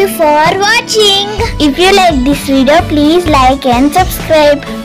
you for watching. If you like this video, please like and subscribe.